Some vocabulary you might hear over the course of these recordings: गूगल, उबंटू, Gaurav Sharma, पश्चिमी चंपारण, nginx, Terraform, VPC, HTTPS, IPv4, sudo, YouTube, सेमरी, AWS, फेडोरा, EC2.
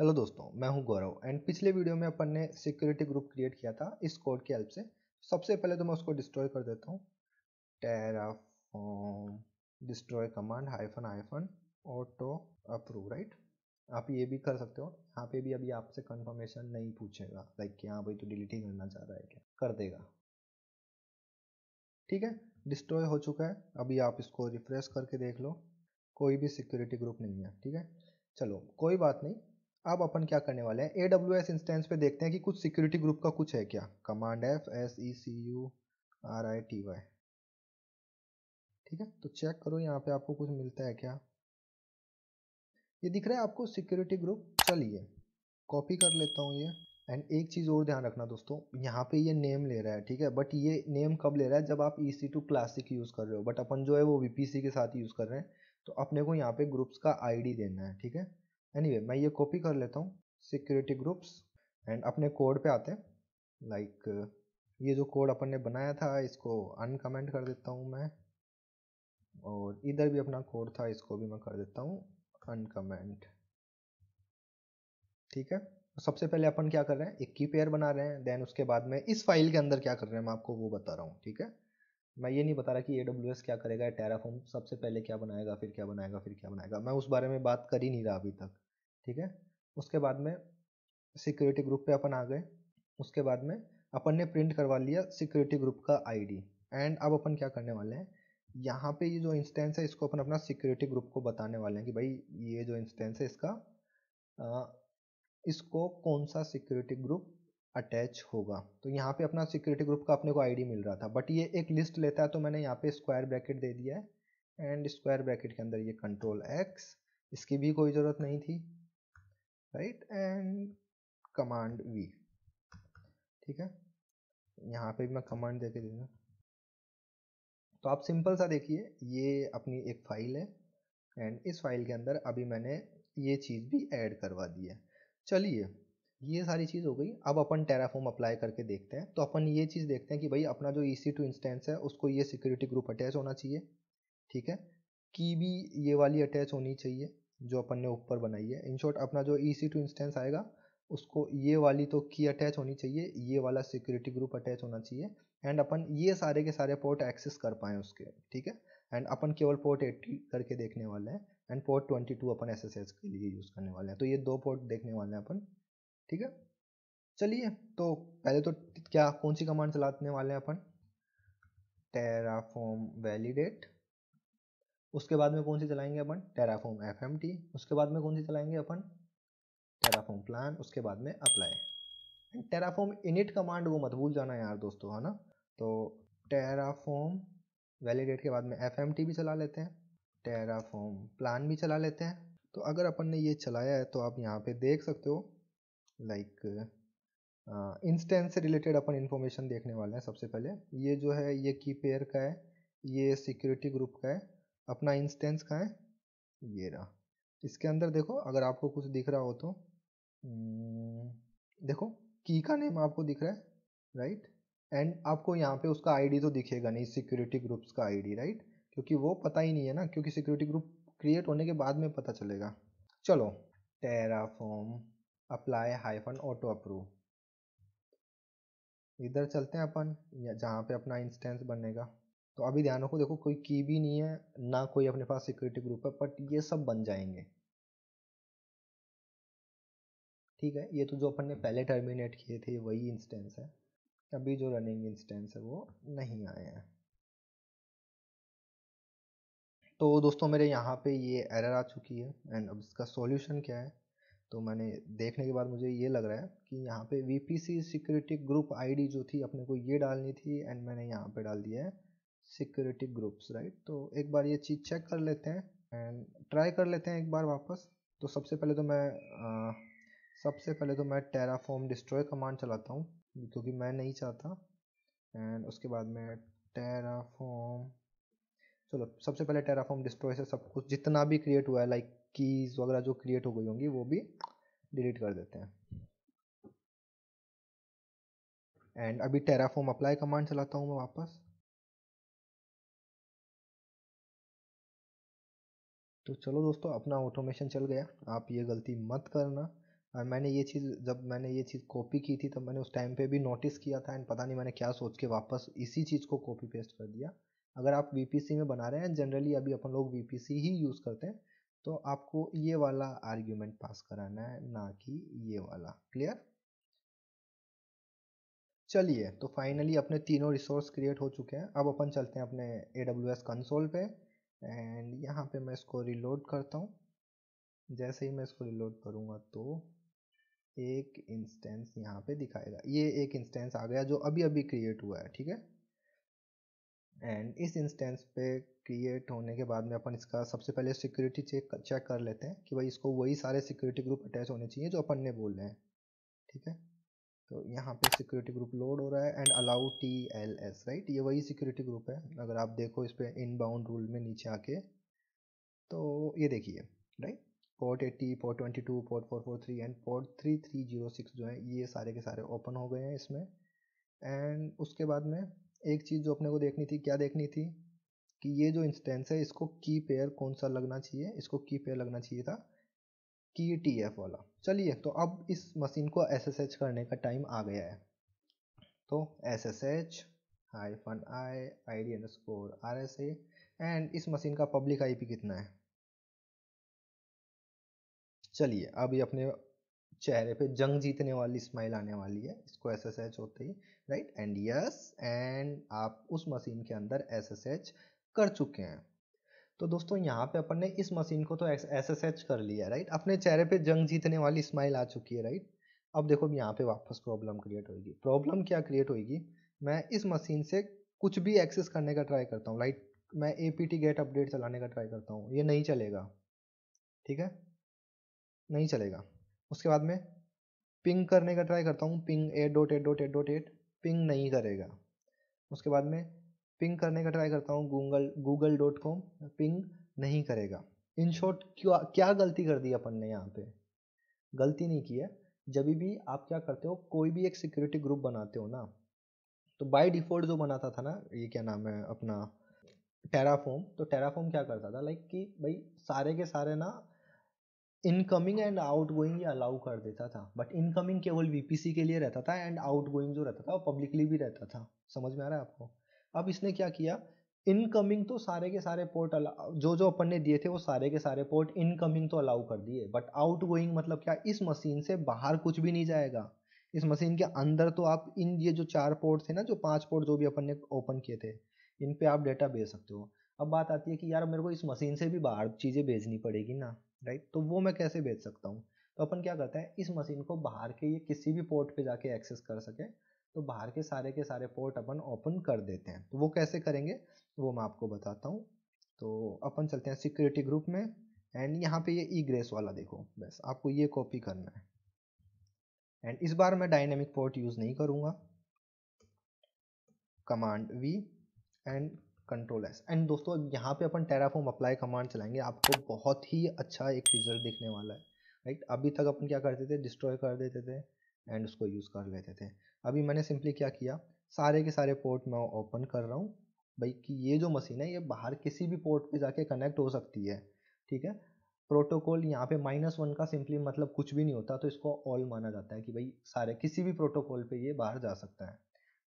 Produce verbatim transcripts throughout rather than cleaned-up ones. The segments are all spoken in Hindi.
हेलो दोस्तों, मैं हूं गौरव एंड पिछले वीडियो में अपन ने सिक्योरिटी ग्रुप क्रिएट किया था इस कोड की हेल्प से। सबसे पहले तो मैं उसको डिस्ट्रॉय कर देता हूं। Terraform destroy command hyphen hyphen auto approve, right. आप ये भी कर सकते हो। यहाँ पे भी अभी आपसे कंफर्मेशन नहीं पूछेगा, लाइक कि हाँ भाई तो डिलीट ही करना चाह रहा है क्या, कर देगा। ठीक है, डिस्ट्रॉय हो चुका है। अभी आप इसको रिफ्रेश करके देख लो, कोई भी सिक्योरिटी ग्रुप नहीं है। ठीक है, चलो कोई बात नहीं। अब अपन क्या करने वाले हैं, ए डब्ल्यू एस इंस्टेंस पे देखते हैं कि कुछ सिक्योरिटी ग्रुप का कुछ है क्या। Command F S E C U R I T Y, ठीक है। तो चेक करो यहाँ पे आपको कुछ मिलता है क्या। ये दिख रहा है आपको सिक्योरिटी ग्रुप। चलिए कॉपी कर लेता हूँ ये। एंड एक चीज़ और ध्यान रखना दोस्तों, यहाँ पे ये नेम ले रहा है, ठीक है। बट ये नेम कब ले रहा है, जब आप E C two classic use कर रहे हो, बट अपन जो है वो वी पी सी के साथ यूज़ कर रहे हैं। तो अपने को यहाँ पे ग्रुप्स का आई डी देना है, ठीक है। एनीवे anyway, मैं ये कॉपी कर लेता हूँ सिक्योरिटी ग्रुप्स। एंड अपने कोड पे आते हैं, लाइक like, ये जो कोड अपन ने बनाया था इसको अनकमेंट कर देता हूँ मैं, और इधर भी अपना कोड था इसको भी मैं कर देता हूँ अनकमेंट, ठीक है। सबसे पहले अपन क्या कर रहे हैं, एक की पेयर बना रहे हैं। देन उसके बाद में इस फाइल के अंदर क्या कर रहे हैं मैं आपको वो बता रहा हूँ, ठीक है। मैं ये नहीं बता रहा कि A W S क्या करेगा, टेराफॉर्म सबसे पहले क्या बनाएगा, फिर क्या बनाएगा, फिर क्या बनाएगा, मैं उस बारे में बात कर ही नहीं रहा अभी तक, ठीक है। उसके बाद में सिक्योरिटी ग्रुप पे अपन आ गए। उसके बाद में अपन ने प्रिंट करवा लिया सिक्योरिटी ग्रुप का आईडी। एंड अब अपन क्या करने वाले हैं, यहाँ पे ये जो इंस्टेंस है इसको अपन अपना सिक्योरिटी ग्रुप को बताने वाले हैं कि भाई ये जो इंस्टेंस है इसका आ, इसको कौन सा सिक्योरिटी ग्रुप अटैच होगा। तो यहाँ पे अपना सिक्योरिटी ग्रुप का अपने को आईडी मिल रहा था, बट ये एक लिस्ट लेता है। तो मैंने यहाँ पे स्क्वायर ब्रैकेट दे दिया है एंड स्क्वायर ब्रैकेट के अंदर ये कंट्रोल एक्स, इसकी भी कोई ज़रूरत नहीं थी, राइट। एंड कमांड वी, ठीक है। यहाँ पे भी मैं कमांड दे के देता हूँ। तो आप सिंपल सा देखिए, ये अपनी एक फाइल है एंड इस फाइल के अंदर अभी मैंने ये चीज़ भी ऐड करवा दी है। चलिए ये सारी चीज़ हो गई। अब अपन टेराफॉर्म अप्लाई करके देखते हैं। तो अपन ये चीज़ देखते हैं कि भाई अपना जो E C टू इंस्टेंस है उसको ये सिक्योरिटी ग्रुप अटैच होना चाहिए, ठीक है। की भी ये वाली अटैच होनी चाहिए जो अपन ने ऊपर बनाई है। इन शॉर्ट अपना जो E C टू इंस्टेंस आएगा उसको ये वाली तो की अटैच होनी चाहिए, ये वाला सिक्योरिटी ग्रुप अटैच होना चाहिए। एंड अपन ये सारे के सारे पोर्ट एक्सेस कर पाएँ उसके, ठीक है। एंड अपन केवल पोर्ट अस्सी करके देखने वाले हैं एंड पोर्ट बाईस अपन एस एस एच के लिए यूज़ करने वाले हैं। तो ये दो पोर्ट देखने वाले हैं अपन, ठीक है। चलिए तो पहले तो क्या कौन सी कमांड चलाने वाले हैं अपन, टेराफॉर्म वैलिडेट। उसके बाद में कौन सी चलाएंगे अपन, टेराफॉर्म एफ एम टी। उसके बाद में कौन सी चलाएंगे अपन, टेराफॉर्म प्लान। उसके बाद में अप्लाई। टेराफॉर्म इनिट कमांड वो मत भूल जाना यार दोस्तों, है ना। तो टेराफॉर्म वैलिडेट के बाद में एफ एम टी भी चला लेते हैं, टेराफॉर्म प्लान भी चला लेते हैं। तो अगर अपन ने ये चलाया है तो आप यहाँ पे देख सकते हो, लाइक इंस्टेंस से रिलेटेड अपन इन्फॉर्मेशन देखने वाले हैं। सबसे पहले ये जो है ये की पेयर का है, ये सिक्योरिटी ग्रुप का है, अपना इंस्टेंस का है ये रहा। इसके अंदर देखो अगर आपको कुछ दिख रहा हो तो देखो की का नेम आपको दिख रहा है, राइट। एंड आपको यहाँ पे उसका आईडी तो दिखेगा नहीं, सिक्योरिटी ग्रुप्स का आईडी, राइट, क्योंकि वो पता ही नहीं है ना, क्योंकि सिक्योरिटी ग्रुप क्रिएट होने के बाद में पता चलेगा। चलो Terraform apply hyphen auto approve, इधर चलते हैं अपन जहाँ पे अपना इंस्टेंस बनेगा। तो अभी ध्यान रखो, देखो कोई की भी नहीं है ना, कोई अपने पास सिक्योरिटी ग्रुप है, बट ये सब बन जाएंगे, ठीक है। ये तो जो अपन ने पहले टर्मिनेट किए थे वही इंस्टेंस है, अभी जो रनिंग इंस्टेंस है वो नहीं आए हैं। तो दोस्तों मेरे यहाँ पे ये एरर आ चुकी है एंड अब इसका सॉल्यूशन क्या है। तो मैंने देखने के बाद मुझे ये लग रहा है कि यहाँ पे V P C security group ID जो थी अपने को ये डालनी थी एंड मैंने यहाँ पे डाल दिया है सिक्योरिटी ग्रुप्स, राइट। तो एक बार ये चीज़ चेक कर लेते हैं एंड ट्राई कर लेते हैं एक बार वापस। तो सबसे पहले तो मैं आ, सबसे पहले तो मैं टेराफॉर्म डिस्ट्रॉय कमांड चलाता हूँ क्योंकि मैं नहीं चाहता। एंड उसके बाद में टेराफॉर्म, चलो सबसे पहले टेराफॉर्म डिस्ट्रॉय से सब कुछ जितना भी क्रिएट हुआ है, लाइक कीज वगैरह जो क्रिएट हो गई होंगी वो भी डिलीट कर देते हैं। एंड अभी टेराफॉर्म अप्लाई कमांड चलाता हूँ मैं वापस। तो चलो दोस्तों अपना ऑटोमेशन चल गया। आप ये गलती मत करना। और मैंने ये चीज़ जब मैंने ये चीज़ कॉपी की थी तब मैंने उस टाइम पे भी नोटिस किया था एंड पता नहीं मैंने क्या सोच के वापस इसी चीज़ को कॉपी पेस्ट कर दिया। अगर आप वीपीसी में बना रहे हैं, जनरली अभी अपन लोग वीपीसी ही यूज़ करते हैं, तो आपको ये वाला आर्ग्यूमेंट पास कराना है, ना कि ये वाला। क्लियर? चलिए, तो फाइनली अपने तीनों रिसोर्स क्रिएट हो चुके हैं। अब अपन चलते हैं अपने A W S कंसोल पे एंड यहाँ पे मैं इसको रिलोड करता हूँ। जैसे ही मैं इसको रिलोड करूँगा तो एक इंस्टेंस यहाँ पे दिखाएगा। ये एक इंस्टेंस आ गया जो अभी अभी क्रिएट हुआ है, ठीक है। एंड इस इंस्टेंस पे क्रिएट होने के बाद में अपन इसका सबसे पहले सिक्योरिटी चेक चेक कर लेते हैं कि भाई इसको वही सारे सिक्योरिटी ग्रुप अटैच होने चाहिए जो अपन ने बोले हैं, ठीक है। तो यहाँ पे सिक्योरिटी ग्रुप लोड हो रहा है and allow T L S, right, ये वही सिक्योरिटी ग्रुप है। अगर आप देखो इस पर इनबाउंड रूल में नीचे आके तो ये देखिए, right, port eighty, port twenty two, port four four three and port three three zero six जो है ये सारे के सारे ओपन हो गए हैं इसमें। एंड उसके बाद में एक चीज़ जो अपने को देखनी थी, क्या देखनी थी कि ये जो इंस्टेंस है इसको की पेयर कौन सा लगना चाहिए, इसको की पेयर लगना चाहिए था की टी एफ वाला। चलिए, तो अब इस मशीन को एस एस एच करने का टाइम आ गया है। तो S S H hyphen I I D underscore R S A and इस मशीन का पब्लिक आई पी कितना है। चलिए, अभी अपने चेहरे पे जंग जीतने वाली स्माइल आने वाली है, इसको एस एस एच होते ही, राइट, एंड यस, एंड आप उस मशीन के अंदर एस एस एच कर चुके हैं। तो दोस्तों, यहाँ पे अपन ने इस मशीन को तो एस एस एच कर लिया, राइट, अपने चेहरे पे जंग जीतने वाली स्माइल आ चुकी है, राइट। अब देखो यहाँ पे वापस प्रॉब्लम क्रिएट होगी। प्रॉब्लम क्या क्रिएट होगी, मैं इस मशीन से कुछ भी एक्सेस करने का ट्राई करता हूँ, राइट, मैं A P T get update चलाने का ट्राई करता हूँ, ये नहीं चलेगा, ठीक है, नहीं चलेगा। उसके बाद में पिंग करने का ट्राई करता हूँ, ping eight dot eight dot eight dot eight, ping नहीं करेगा। उसके बाद में पिंग करने का ट्राई करता हूँ गूगल गूगल dot com, ping नहीं करेगा। इन शॉर्ट, क्या क्या गलती कर दी अपन ने यहाँ पे? गलती नहीं की है। जब भी आप क्या करते हो, कोई भी एक सिक्योरिटी ग्रुप बनाते हो ना, तो बाय डिफ़ॉल्ट जो बनाता था ना, ये क्या नाम है अपना, टेराफॉर्म, तो टेराफॉर्म क्या करता था, लाइक कि भाई सारे के सारे ना इनकमिंग एंड आउटगोइंग ये अलाउ कर देता था, बट इनकमिंग केवल वीपीसी के लिए रहता था एंड आउटगोइंग जो रहता था वो पब्लिकली भी रहता था। समझ में आ रहा है आपको? अब इसने क्या किया, इनकमिंग तो सारे के सारे पोर्ट जो जो अपन ने दिए थे वो सारे के सारे पोर्ट इनकमिंग तो अलाउ कर दिए, बट आउटगोइंग मतलब क्या, इस मशीन से बाहर कुछ भी नहीं जाएगा। इस मशीन के अंदर तो आप इन ये जो चार पोर्ट थे ना, जो पाँच पोर्ट जो भी अपन ने ओपन किए थे, इन पर आप डेटा भेज सकते हो। अब बात आती है कि यार मेरे को इस मशीन से भी बाहर चीज़ें भेजनी पड़ेगी ना, राइट, तो वो मैं कैसे भेज सकता हूँ। तो अपन क्या करते हैं, इस मशीन को बाहर के ये किसी भी पोर्ट पे जाके एक्सेस कर सके, तो बाहर के सारे के सारे पोर्ट अपन ओपन कर देते हैं। तो वो कैसे करेंगे वो मैं आपको बताता हूँ। तो अपन चलते हैं सिक्योरिटी ग्रुप में एंड यहाँ पे ये ई ग्रेस वाला देखो, बस आपको ये कॉपी करना है। एंड इस बार मैं डायनेमिक पोर्ट यूज़ नहीं करूँगा, command V and control S. And दोस्तों, यहाँ पे अपन टेराफॉर्म अप्लाई कमांड चलाएंगे, आपको बहुत ही अच्छा एक रिजल्ट दिखने वाला है, राइट। अभी तक अपन क्या करते थे, डिस्ट्रॉय कर देते थे एंड उसको यूज़ कर लेते थे। अभी मैंने सिंपली क्या किया, सारे के सारे पोर्ट मैं ओपन कर रहा हूँ भाई, कि ये जो मशीन है ये बाहर किसी भी पोर्ट पे जाके कनेक्ट हो सकती है, ठीक है। प्रोटोकॉल यहाँ पे माइनस वन का सिंपली मतलब कुछ भी नहीं होता, तो इसको ऑल माना जाता है कि भाई सारे किसी भी प्रोटोकॉल पे ये बाहर जा सकता है,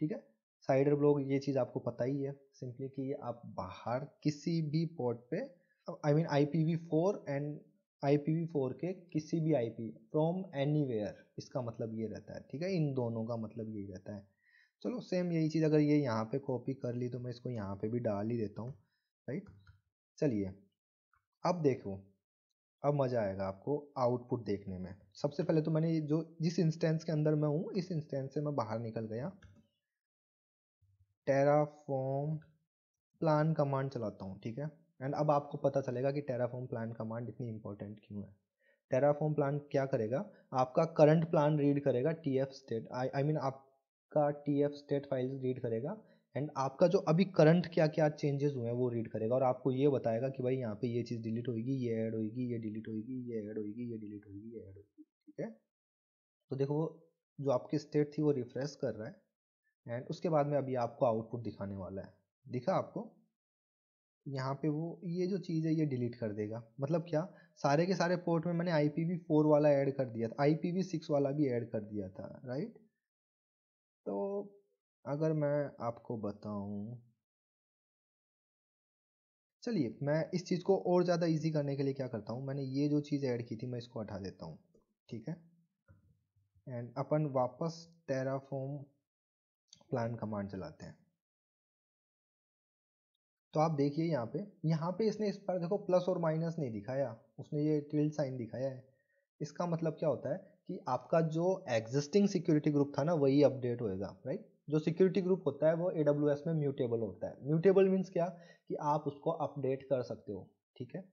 ठीक है। साइडर ब्लॉक, ये चीज़ आपको पता ही है, सिंपली कि आप बाहर किसी भी पोर्ट पे, I mean I P V four and I P V four के किसी भी I P from anywhere, इसका मतलब ये रहता है, ठीक है, इन दोनों का मतलब यही रहता है। चलो, सेम यही चीज़ अगर ये यहाँ पे कॉपी कर ली तो मैं इसको यहाँ पे भी डाल ही देता हूँ, राइट। चलिए, अब देखो, अब मज़ा आएगा आपको आउटपुट देखने में। सबसे पहले तो मैंने जो जिस इंस्टेंस के अंदर मैं हूँ, इस इंस्टेंस से मैं बाहर निकल गया, टेराफॉर्म प्लान कमांड चलाता हूँ, ठीक है। एंड अब आपको पता चलेगा कि टेराफॉर्म प्लान कमांड इतनी इंपॉर्टेंट क्यों है। टेराफॉर्म प्लान क्या करेगा, आपका करंट प्लान रीड करेगा, T F state, I I mean आपका T F state file read करेगा एंड आपका जो अभी करंट क्या क्या चेंजेस हुए हैं वो रीड करेगा, और आपको ये बताएगा कि भाई यहाँ पे ये चीज़ डिलीट होगी, ये ऐड होगी, ये डिलीट होगी, ये ऐड होगी, ये डिलीट होगी, ये ऐड होगी, ठीक है। तो देखो, जो आपकी स्टेट थी वो रिफ्रेश कर रहा है एंड उसके बाद में अभी आपको आउटपुट दिखाने वाला है। दिखा आपको? यहाँ पे वो ये जो चीज़ है ये डिलीट कर देगा। मतलब क्या, सारे के सारे पोर्ट में मैंने आई पी वी फोर वाला ऐड कर दिया था, आई पी वी सिक्स वाला भी ऐड कर दिया था, राइट। तो अगर मैं आपको बताऊं, चलिए मैं इस चीज़ को और ज़्यादा इजी करने के लिए क्या करता हूँ, मैंने ये जो चीज़ ऐड की थी मैं इसको हटा देता हूँ, ठीक है। एंड अपन वापस टेराफॉर्म प्लान कमांड चलाते हैं। तो आप देखिए यहाँ पे, यहाँ पे इसने इस पर देखो प्लस और माइनस नहीं दिखाया, उसने ये टिल्ड साइन दिखाया है। इसका मतलब क्या होता है कि आपका जो एग्जिस्टिंग सिक्योरिटी ग्रुप था ना वही अपडेट होएगा, राइट। जो सिक्योरिटी ग्रुप होता है वो ए डब्ल्यू एस में म्यूटेबल होता है। म्यूटेबल मीन्स क्या कि आप उसको अपडेट कर सकते हो, ठीक है।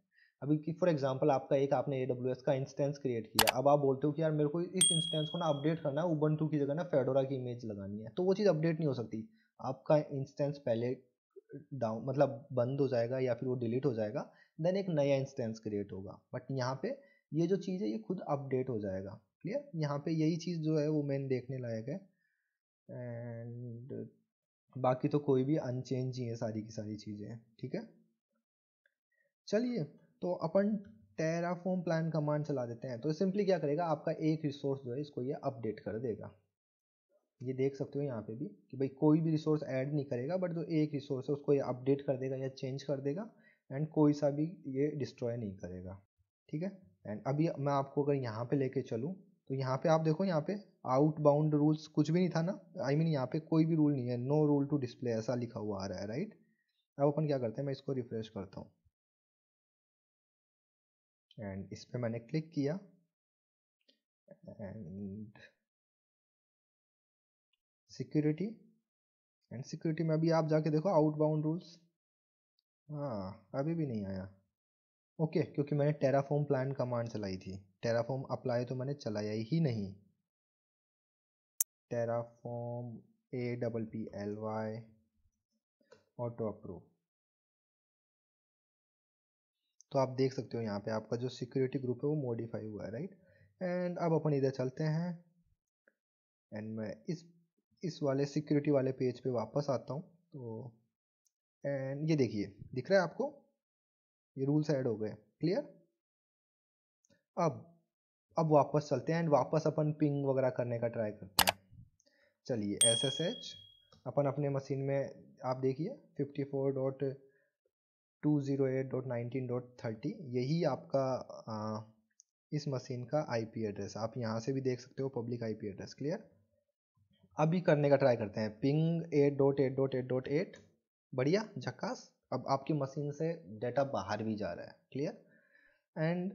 अभी कि फॉर एग्जाम्पल आपका एक आपने ए डब्ल्यू एस का इंस्टेंस क्रिएट किया, अब आप बोलते हो कि यार मेरे को इस इंस्टेंस को ना अपडेट करना है, उबंटू की जगह ना फेडोरा की इमेज लगानी है, तो वो चीज़ अपडेट नहीं हो सकती। आपका इंस्टेंस पहले डाउन मतलब बंद हो जाएगा या फिर वो डिलीट हो जाएगा, देन एक नया इंस्टेंस क्रिएट होगा। बट यहाँ पे ये जो चीज़ है ये खुद अपडेट हो जाएगा, क्लियर। यहाँ पे यही चीज़ जो है वो मेन देखने लायक है। एंड बाकी तो कोई भी अनचेंज ही है सारी की सारी चीज़ें, ठीक है। चलिए तो अपन टेराफॉर्म प्लान कमांड चला देते हैं। तो सिंपली क्या करेगा, आपका एक रिसोर्स जो है इसको ये अपडेट कर देगा। ये देख सकते हो यहाँ पे भी कि भाई कोई भी रिसोर्स ऐड नहीं करेगा, बट जो एक रिसोर्स है उसको ये अपडेट कर देगा या चेंज कर देगा, एंड कोई सा भी ये डिस्ट्रॉय नहीं करेगा, ठीक है। एंड अभी मैं आपको अगर यहाँ पे लेके चलूँ तो यहाँ पे आप देखो, यहाँ पे आउटबाउंड रूल्स कुछ भी नहीं था ना, आई मीन यहाँ पे कोई भी रूल नहीं है, नो रूल टू डिस्प्ले ऐसा लिखा हुआ आ रहा है, राइट। अब अपन क्या करते हैं, मैं इसको रिफ्रेश करता हूँ एंड इस पर मैंने क्लिक किया एंड सिक्योरिटी एंड सिक्योरिटी में अभी आप जाके देखो आउटबाउंड रूल्स, हाँ अभी भी नहीं आया। ओके okay, क्योंकि मैंने टेराफॉर्म प्लान कमांड चलाई थी, टेराफॉर्म अप्लाई तो मैंने चलाया ही नहीं। Terraform A double P L Y auto approve, तो आप देख सकते हो यहाँ पे आपका जो सिक्योरिटी ग्रुप है वो मॉडिफाई हुआ है, राइट। एंड अब अपन इधर चलते हैं एंड मैं इस इस वाले सिक्योरिटी वाले पेज पे वापस आता हूँ। तो एंड ये देखिए दिख रहा है आपको, ये रूल्स ऐड हो गए, क्लियर। अब अब वापस चलते हैं एंड वापस अपन पिंग वगैरह करने का ट्राई करते हैं। चलिए एस एस एच अपन अपने मशीन में आप देखिए fifty four dot two zero eight dot nineteen dot thirty, यही आपका आ, इस मशीन का आईपी एड्रेस, आप यहाँ से भी देख सकते हो पब्लिक आईपी एड्रेस, क्लियर। अभी करने का ट्राई करते हैं ping eight dot eight dot eight dot eight, बढ़िया झकास। अब आपकी मशीन से डाटा बाहर भी जा रहा है, clear. And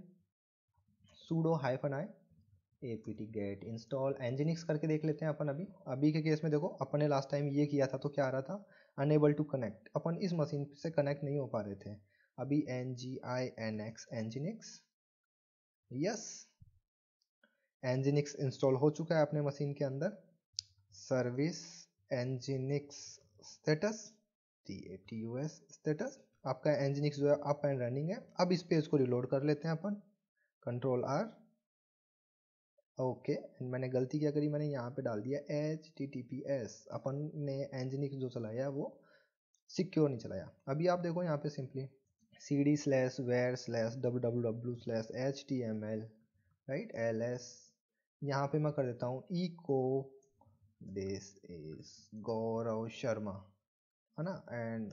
sudo hyphen I apt get install nginx करके देख लेते हैं अपन। अभी अभी के केस में देखो अपन ने लास्ट टाइम ये किया था तो क्या आ रहा था, अनेबल टू कनेक्ट, अपन इस मशीन से कनेक्ट नहीं हो पा रहे थे। अभी N G I N X nginx, yes nginx install हो चुका है अपने मशीन के अंदर। Service nginx status T L S status, आपका nginx जो है अप एंड रनिंग है। अब इस पेज को रिलोड कर लेते हैं अपन, कंट्रोल आर, ओके। मैंने गलती क्या करी, मैंने यहाँ पे डाल दिया H T T P S, अपन ने nginx जो चलाया वो सिक्योर नहीं चलाया। अभी आप देखो यहाँ पे simply cd slash where slash www slash html, right ls, यहाँ पे मैं कर देता हूँ echo this is Gaurav Sharma, है ना। एंड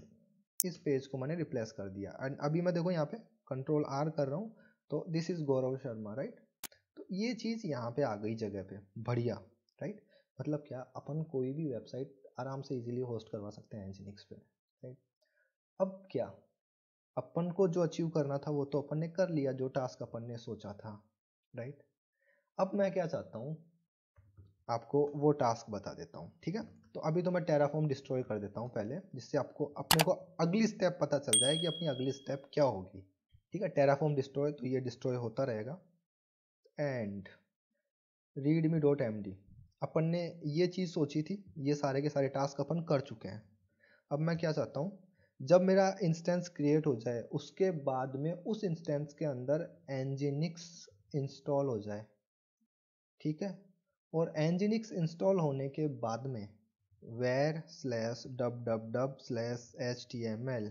इस पेज को मैंने रिप्लेस कर दिया एंड अभी मैं देखो यहाँ पे कंट्रोल आर कर रहा हूँ तो this is Gaurav Sharma, right. तो ये चीज़ यहाँ पे आ गई जगह पे, बढ़िया, राइट। मतलब क्या, अपन कोई भी वेबसाइट आराम से इजीली होस्ट करवा सकते हैं nginx पे, राइट। अब क्या, अपन को जो अचीव करना था वो तो अपन ने कर लिया, जो टास्क अपन ने सोचा था, राइट। अब मैं क्या चाहता हूँ आपको वो टास्क बता देता हूँ, ठीक है। तो अभी तो मैं टेराफॉर्म डिस्ट्रॉय कर देता हूँ पहले, जिससे आपको अपने को अगली स्टेप पता चल जाए कि अपनी अगली स्टेप क्या होगी, ठीक है। टेराफॉर्म डिस्ट्रॉय, तो ये डिस्ट्रॉय होता रहेगा। And readme dot M D, अपन ने ये चीज़ सोची थी, ये सारे के सारे टास्क अपन कर चुके हैं। अब मैं क्या चाहता हूँ, जब मेरा इंस्टेंस क्रिएट हो जाए उसके बाद में उस इंस्टेंस के अंदर nginx इंस्टॉल हो जाए, ठीक है। और nginx इंस्टॉल होने के बाद में where slash dub dub dub slash H T M L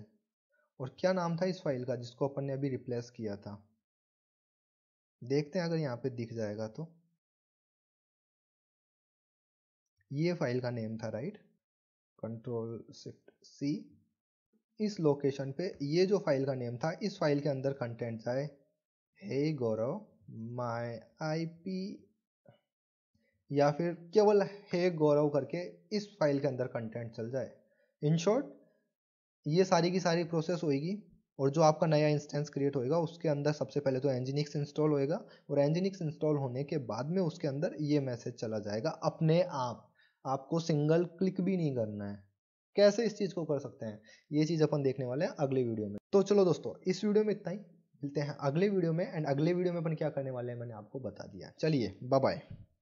और क्या नाम था इस फाइल का जिसको अपन ने अभी रिप्लेस किया था, देखते हैं अगर यहाँ पे दिख जाएगा तो। ये फाइल का नेम था राइट, कंट्रोल शिफ्ट सी। इस लोकेशन पे ये जो फाइल का नेम था, इस फाइल के अंदर कंटेंट जाए, हे गौरव माय आईपी, या फिर केवल हे गौरव करके इस फाइल के अंदर कंटेंट चल जाए। इन शॉर्ट ये सारी की सारी प्रोसेस होगी और जो आपका नया इंस्टेंस क्रिएट होएगा उसके अंदर सबसे पहले तो Nginx इंस्टॉल होएगा और Nginx इंस्टॉल होने के बाद में उसके अंदर ये मैसेज चला जाएगा अपने आप। आपको सिंगल क्लिक भी नहीं करना है। कैसे इस चीज़ को कर सकते हैं ये चीज़ अपन देखने वाले हैं अगले वीडियो में। तो चलो दोस्तों इस वीडियो में इतना ही, मिलते हैं अगले वीडियो में। एंड अगले वीडियो में अपन क्या करने वाले हैं मैंने आपको बता दिया। चलिए बाय बाय।